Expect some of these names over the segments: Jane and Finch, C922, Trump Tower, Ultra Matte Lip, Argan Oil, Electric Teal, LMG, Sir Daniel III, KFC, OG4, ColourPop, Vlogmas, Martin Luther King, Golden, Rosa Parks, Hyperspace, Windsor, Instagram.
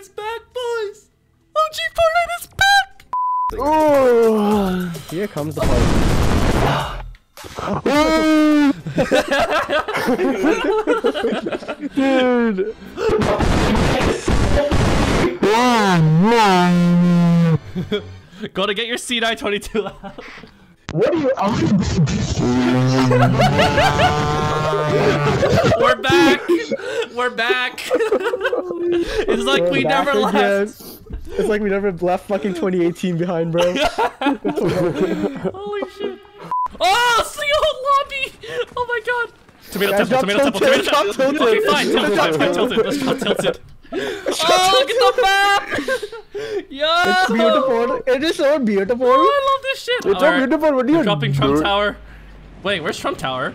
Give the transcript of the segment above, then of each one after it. is back, boys! OG4 is back! Oh. Here comes the party. Dude! Oh, no. Gotta get your C922 out. What are you We're back! We're back! It's like we never left. It's like we never left fucking 2018 behind, bro. Holy shit. Oh, see the whole lobby! Oh my god! Tomato temple, tomato temple, tomato temple! Okay, fine, tilted. Let's not tilted. Oh, look at the map! Yo! It's beautiful. It is so beautiful. Oh, I love this shit. It's so beautiful. What are you dropping? Trump Tower. Wait, where's Trump Tower?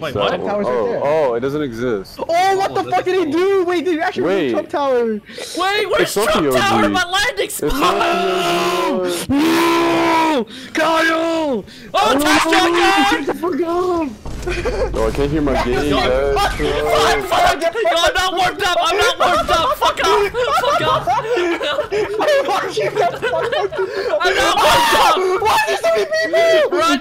Wait, what? Trump Tower's right there. Oh, it doesn't exist. Oh, what the fuck did he do? Wait, did he actually build Trump Tower? Wait, where's Trump Tower? My landing spot! No! Kyle! Oh, touchdown! Oh, I can't hear my game. Fuck! Yo, I'm not warmed up! I'm not warmed up! Fuck off! Fuck off! I'm not warmed up! Why is there people? Run, run!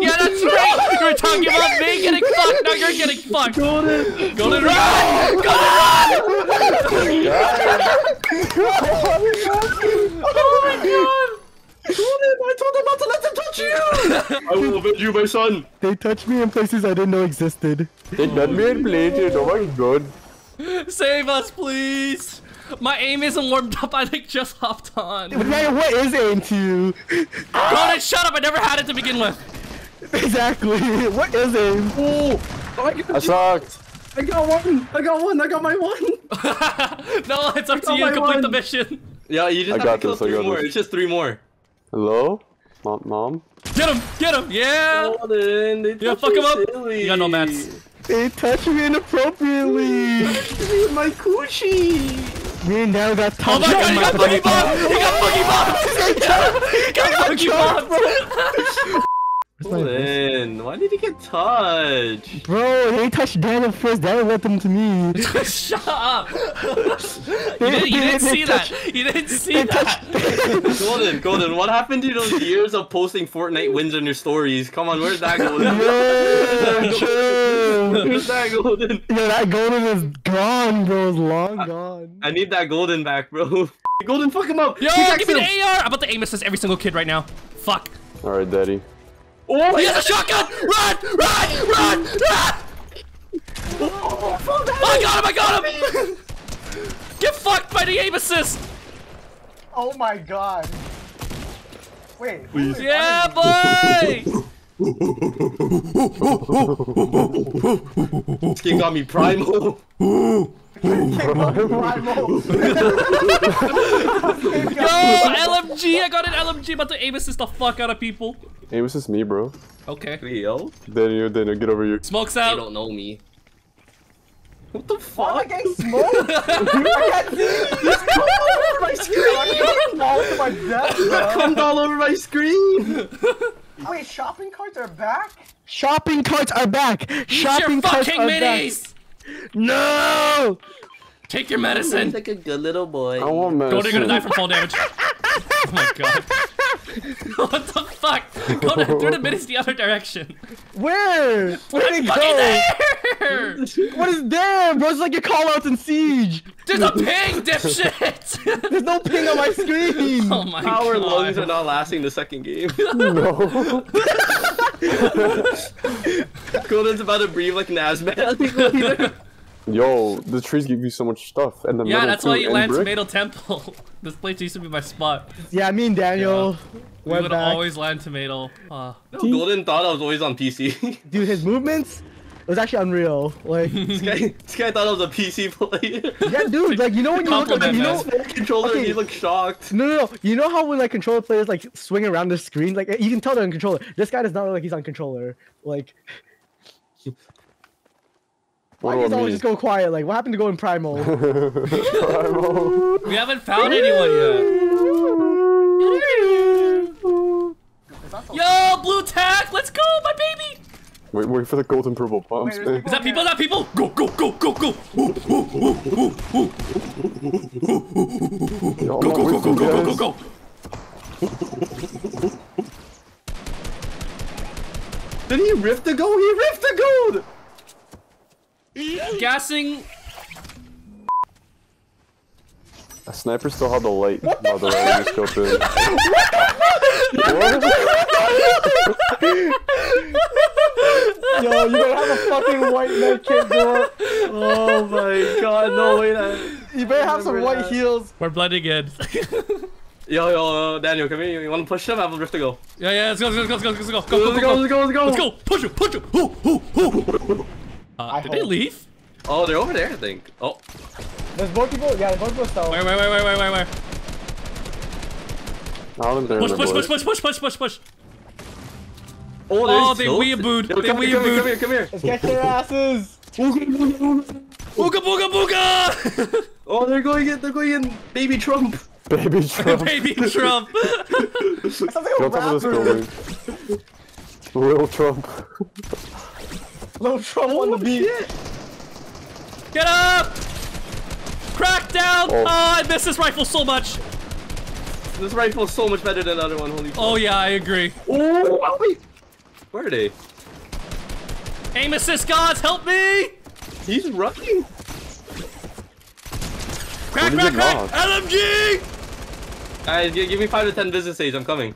Yeah, that's right! You were talking about me getting fucked, now you're getting fucked! Golden! Golden, run! Golden, run! Oh my god! I told them not to let them touch you! I will avenge you, my son! They touched me in places I didn't know existed. They done me and played it, oh my god. Save us, please! My aim isn't warmed up, I like just hopped on. But man, what is aim to you? God, shut up, I never had it to begin with! Exactly, what is aim? Oh, I sucked! I got one! I got one! I got my one! No, it's up to you to complete the mission! Yeah, you just have to kill three more, it's just three more. Hello? Mom? Get him! Get him! Yeah! Yeah, fuck him up! Silly. You got no mats. They touched me inappropriately! They touched me in my coochie! Me and now got touched. Oh my god, he got boogie bombed! He got boogie bombed! He got boogie bombed! Golden, why did he get touched? Bro, they touched Daniel first, Daniel let them to me. Shut up! You didn't see that! Golden, what happened to those years of posting Fortnite wins on your stories? Come on, where's that Golden? Where's that Golden? Yeah, that Golden is gone, bro, it's long gone. I need that Golden back, bro. Golden, fuck him up! Yo, give me the AR! I'm about to aim assist every single kid right now. Fuck. Alright, daddy. Oh, he has a shotgun! Run! Run! Run! Run! Oh, I got him! I got him! Get fucked by the aim assist! Oh my god. Wait. Please. Yeah, boy! This game got me primal. Yo, LMG! I got an LMG, about to aim assist the fuck out of people. Aim assist me, bro. Okay. Yo. Daniel, get over here. Smoke's out. They don't know me. What the fuck? I'm getting smoked. I got this. Come all over my screen. Wait, shopping carts are back? Shopping carts are back. Shopping carts are minis. Back. No! Take your medicine. He's like a good little boy. I want medicine. Golden gonna die from fall damage. Oh my god. What the fuck? Golden threw the minis the other direction. Where? Where'd it go? There! What is there, bro? It's like your callouts in Siege. There's a ping, dipshit! There's no ping on my screen. Oh my god. Our lungs are not lasting the second game. No. Golden's about to breathe like an asthma. Yo, the trees give you so much stuff, and the yeah, that's why you land Tomato Temple. This place used to be my spot. Yeah, me and Daniel we would always land Tomato. No, Golden thought I was always on PC. Dude, his movements, it was actually unreal. Like this guy thought I was a PC player. Yeah, dude, like you know when you look at controller, okay. He looked shocked. No. You know how when like controller players like swing around the screen, like you can tell they're on controller. This guy does not look like he's on controller. Like. Why does always just go quiet? Like, what happened to going primal? Primal. We haven't found anyone yet. Yo, blue tack, let's go, my baby. Wait for the golden purple bombs. Wait, is that people? Is that people? Go, go, go, go, go! Go, go, go, go, go, go, go! Did he rift the gold? He rift the gold! Gassing. A sniper still had the light while the light scope in. What the fuck? Yo, you better have a fucking white med kit, bro. Oh my god, no way that. You better have some white heels. We're bloody good. Yo, Daniel, come here. You wanna push him? I have a rift to go. Yeah, let's go. Let's go, push him. Who. Did they leave? Oh, they're over there, I think. Oh. There's more people. Yeah, there's more people still. Where? Push. Oh, they weeabooed. Come here. Let's get their asses. Ooga booga. Oh, they're going in. Baby Trump. Baby Trump. Sounds like a rapper. Little Trump on the beat. Get up! Crackdown! Oh, I miss this rifle so much. This rifle is so much better than the other one. Holy fuck. Oh yeah, I agree. Oh, wait. Where are they? Aim assist gods, help me! He's rushing. Crack! LMG! Alright, give me 5 to 10 business days. I'm coming.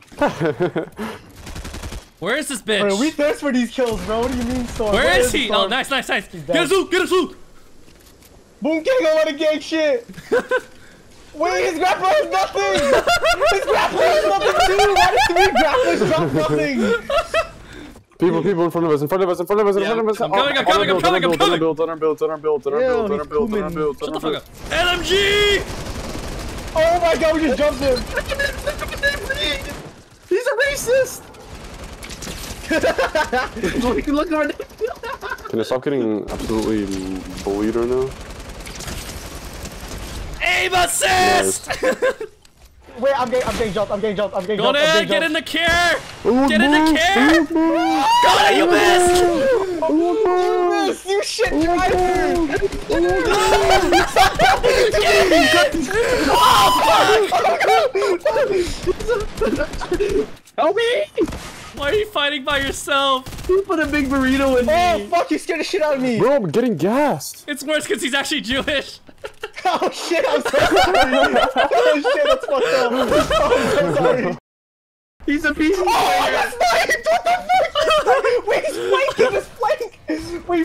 Where is this bitch? Bro, we thirst for these kills, bro. What do you mean, storm? Where is he? Oh, nice. Get us loot! Boom gang, I wanna gang shit! Wait, his grappler has nothing! His grappler has nothing too! Why did three grapplers drop nothing? People in front of us! I'm coming! Don't build! Shut the fuck up! LMG! Oh my god, we just jumped him! He's a racist! Look hard! Can I stop getting absolutely bullied right now? Aim assist! Nice. Wait, I'm getting jumped. Get in the care! Got it, you missed! Oh, you shit driver! Oh, fuck! Help me! Why are you fighting by yourself? You put a big burrito in me. Oh, fuck, you scared the shit out of me. Bro, I'm getting gassed. It's worse because he's actually Jewish. Oh shit, I'm so sorry. Oh shit, that's fucked up. Oh, I'm so sorry. He's a piece of shit. Oh, that's sniped! What the fuck? Wait, he's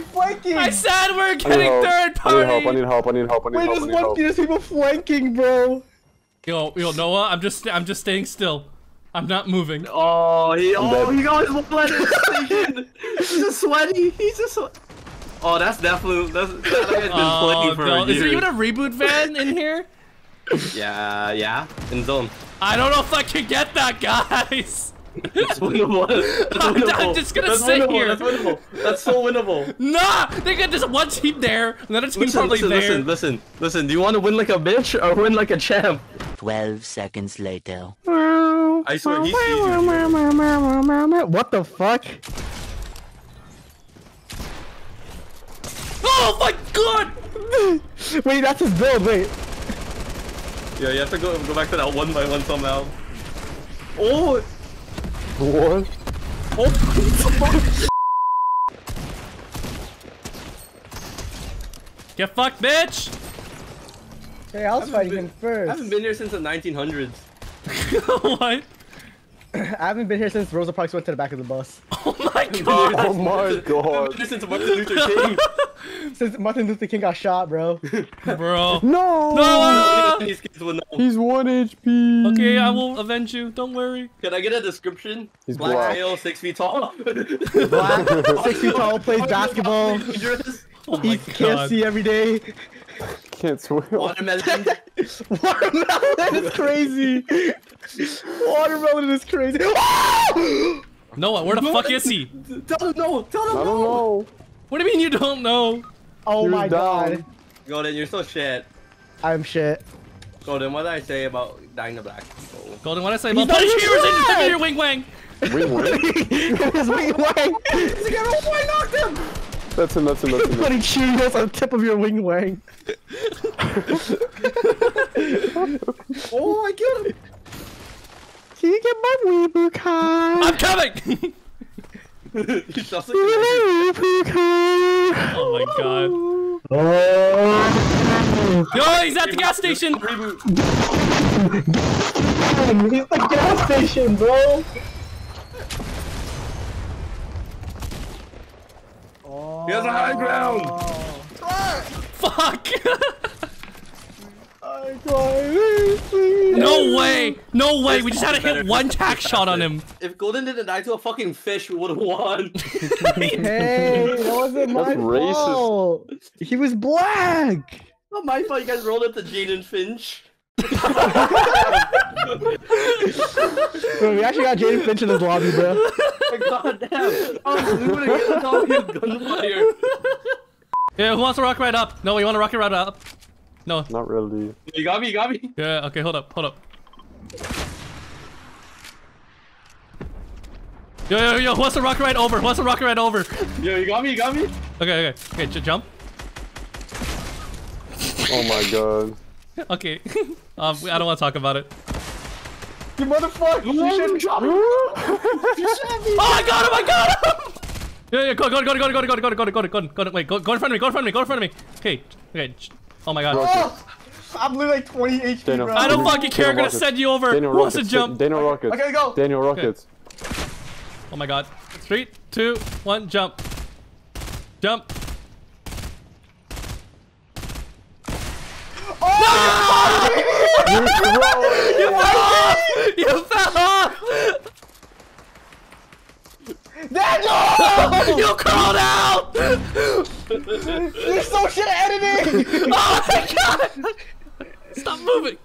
flanking! I said we're getting third party! I need help. There's people flanking, bro. Yo, Noah, I'm just staying still. I'm not moving. Oh, he got his blood taken. He's a sweaty. Oh, that's definitely. That guy's been playing for a year. Is there even a reboot van in here? Yeah. In zone. I don't know if I can get that, guys. It's winnable. I'm just gonna sit here. That's so winnable. Nah, they got just one team there, another team probably there. Listen. Do you want to win like a bitch or win like a champ? 12 seconds later. I swear he sees you. What the fuck? Oh my god! Wait, that's his build, wait. Yeah, you have to go back to that 1x1 somehow. Oh! What? Oh, what the fuck? Get fucked, bitch! Hey, I was fighting him first. I haven't been here since the 1900s. What? I haven't been here since Rosa Parks went to the back of the bus. Oh my god! Since Martin Luther King. Since Martin Luther King got shot, bro. Bro. No! He's 1 HP. Okay, I will avenge you. Don't worry. Can I get a description? He's black male, 6 feet tall. Black, 6 feet tall, plays basketball. Eats KFC every day. Can't swim. Watermelon is crazy. Watermelon is crazy. Noah, where the fuck is he? Tell him no. I don't know. What do you mean you don't know? Oh my god. Golden, you're so shit. I'm shit. Golden, what did I say about dying to black people? Golden, what did I say about putting heroes in your wing wang? Rewind. Wing Wang. I knocked him. That's him. Bloody Cheetos on tip of your Wing Wang. Oh, I killed him. Can you get my weeboo car? I'm coming. Oh my god. Oh. Yo, he's at the gas station! He's at the gas station, bro! Oh. He has a high ground! Fuck! No way! No way! We just had to hit one tack shot on him. If Golden didn't die to a fucking fish, we would have won. Hey, that wasn't my fault. He was black. Not my fault. You guys rolled up the Jane and Finch. We actually got Jane and Finch in his lobby, bro. God damn! Oh, we would have gotten a gunfire. Yeah, who wants to rock right up? No, you want to rock it right up. No. Not really. You got me, Yeah, okay, hold up. Yo, what's the rocket right over? Yo, you got me? Okay, jump. Oh my god. Okay. I don't want to talk about it. You motherfucker! You shot me! Oh, I got him! Yeah, go, wait, go in front of me, Okay, Oh my god. Oh, I'm literally like 20 HP. Daniel, I don't fucking care. I'm gonna send you over. Who wants to jump? Daniel Rockets. Okay, go. Daniel Rockets. Okay. Oh my god. 3, 2, 1, jump. Oh, no! You fell off! Daniel! You crawled out! You're so shit at editing! Oh my god! Stop moving!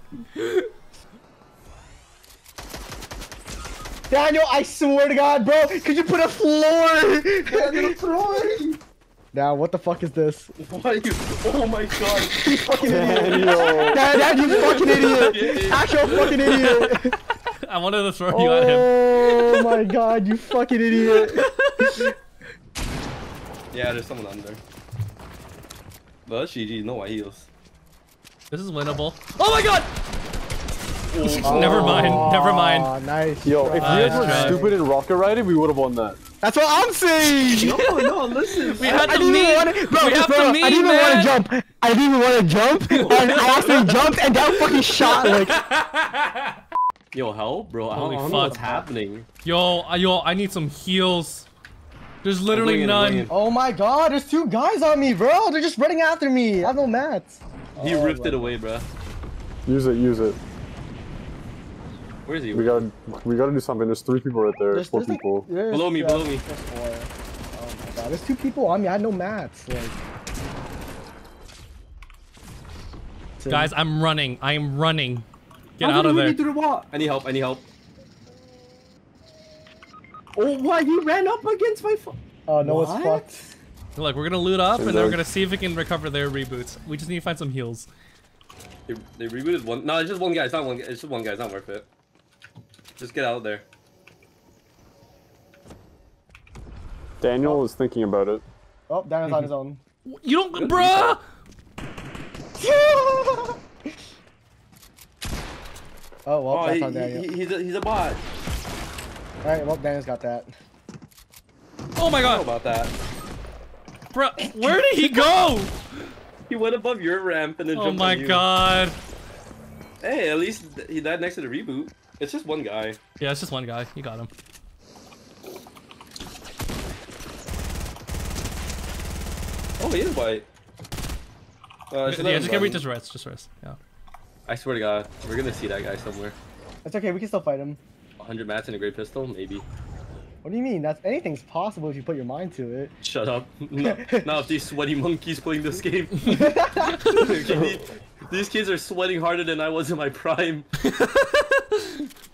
Daniel, I swear to god, bro, could you put a floor? Daniel, now, what the fuck is this? Why are you? Oh my god! You fucking idiot! Dad, you fucking idiot! Actual fucking idiot! I wanted to throw you at him. Oh my god, you fucking idiot! Yeah, there's someone under. Well, that's GG, no white heels. This is winnable. Oh my god! Oh. Never mind. Nice. Yo, if we were stupid and rocket riding, we would have won that. That's what I'm saying! No, listen. We had to meet. Bro, I didn't even want to jump. And I actually jumped and that fucking shot, like. Yo, help, bro. Holy fuck. What's happening? Yo, I need some heals. There's literally none. Oh my god, there's two guys on me, bro. They're just running after me. I have no mats. He ripped it away, bro. Use it. Where is he? We gotta do something. There's 3 people right there. There's four people. Like, below me. Oh my god, there's 2 people on me. I have no mats. Like... Guys, I'm running. Get out of there. I need help. Oh, why he ran up against my phone? Oh, no, it's fucked. Look, we're gonna loot up, and then we're gonna see if we can recover their reboots. We just need to find some heals. They rebooted one. No, it's just one guy. It's just one guy. It's not worth it. Just get out of there. Daniel is thinking about it. Oh, Daniel's on his own. You don't, bruh. Oh well, that's on Daniel. He's a bot. Alright, well, Daniel's got that. Oh my god! I don't know about that. Bro, where did he go? He went above your ramp and then jumped on you. Oh my god. Hey, at least he died next to the reboot. It's just one guy. Yeah, it's just one guy. You got him. Oh, he is white. Just rest. Yeah. I swear to god, we're gonna see that guy somewhere. That's okay, we can still fight him. 100 mats and a great pistol? Maybe. What do you mean? That's anything's possible if you put your mind to it. Shut up. Not these sweaty monkeys playing this game. These kids are sweating harder than I was in my prime.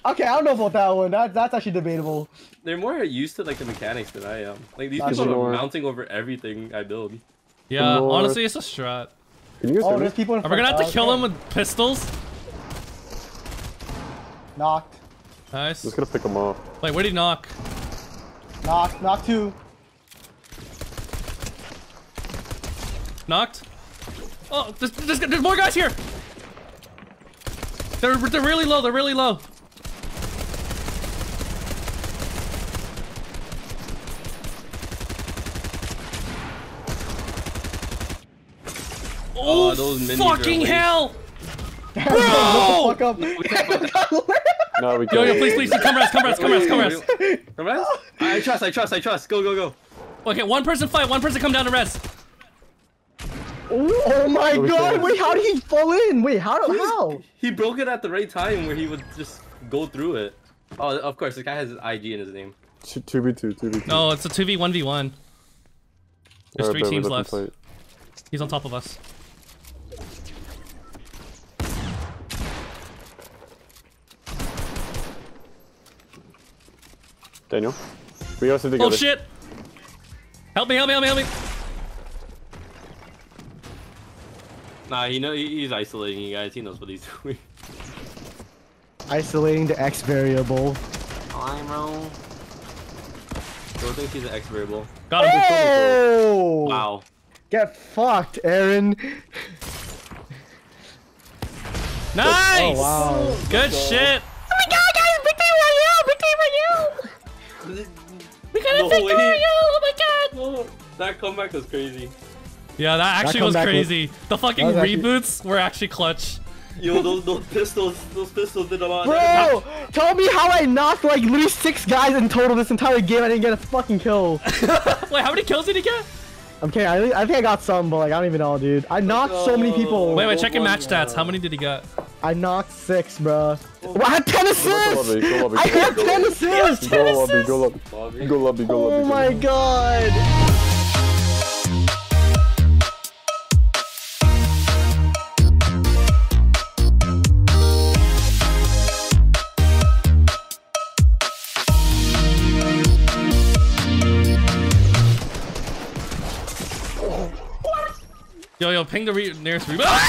Okay, I don't know about that one. That's actually debatable. They're more used to like the mechanics than I am. Like these people are mounting over everything I build. Yeah, honestly, it's a strat. There's people in front. Are we gonna have to kill them with pistols? Knocked. Nice. Just gonna pick him off. Like, where'd he knock? Knock two. Knocked. Oh, there's more guys here. They're really low. They're really low. Oh, those fucking hell! Bro! Fuck up. No, we can't. Yo, please, come rest. I trust. Go. Okay, one person fight, one person come down to rest. Oh my god, wait, how did he fall in? Wait, how? He broke it at the right time where he would just go through it. Oh, of course, the guy has his IG in his name. 2v2. No, it's a 2v1v1. There's three teams left. He's on top of us. Daniel, we also together. Oh shit! Help me! Nah, you know he's isolating you guys. He knows what he's doing. Isolating the X variable. I'm wrong. I don't think he's an X variable. Got him! Oh! Wow. Get fucked, Aaron. Nice! Oh, wow. Good shit. Oh my god, guys! Big day right now! We got a victory! Oh my god! That comeback was crazy. Yeah, that was crazy. The fucking reboots were actually clutch. Yo, those pistols did a lot. Bro, tell me how I knocked like literally 6 guys in total this entire game. I didn't get a fucking kill. Wait, how many kills did he get? Okay, I think I got some, but like I don't even know, dude. I knocked so many people. Wait, check your match stats. How many did he get? I knocked 6, bro. Well, I had 10 assists! I had 10 assists! Go lobby. Oh my god! Yo, ping the nearest reboot.